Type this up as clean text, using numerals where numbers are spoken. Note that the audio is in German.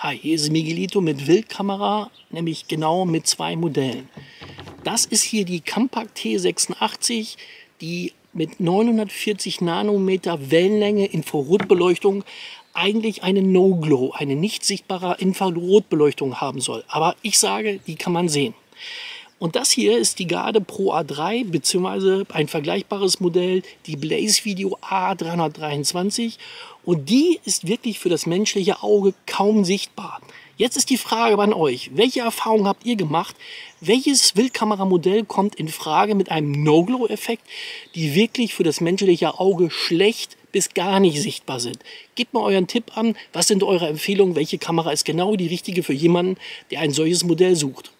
Ah, hier ist Miguelito mit Wildkamera, nämlich genau mit zwei Modellen. Das ist hier die Campark T86, die mit 940 Nanometer Wellenlänge Infrarotbeleuchtung eigentlich eine No-Glow, eine nicht sichtbare Infrarotbeleuchtung haben soll. Aber ich sage, die kann man sehen. Und das hier ist die Garde Pro A3 bzw. ein vergleichbares Modell, die BlazeVideo A323, und die ist wirklich für das menschliche Auge kaum sichtbar. Jetzt ist die Frage an euch, welche Erfahrungen habt ihr gemacht? Welches Wildkameramodell kommt in Frage mit einem No-Glow-Effekt, die wirklich für das menschliche Auge schlecht bis gar nicht sichtbar sind? Gebt mal euren Tipp an, was sind eure Empfehlungen, welche Kamera ist genau die richtige für jemanden, der ein solches Modell sucht?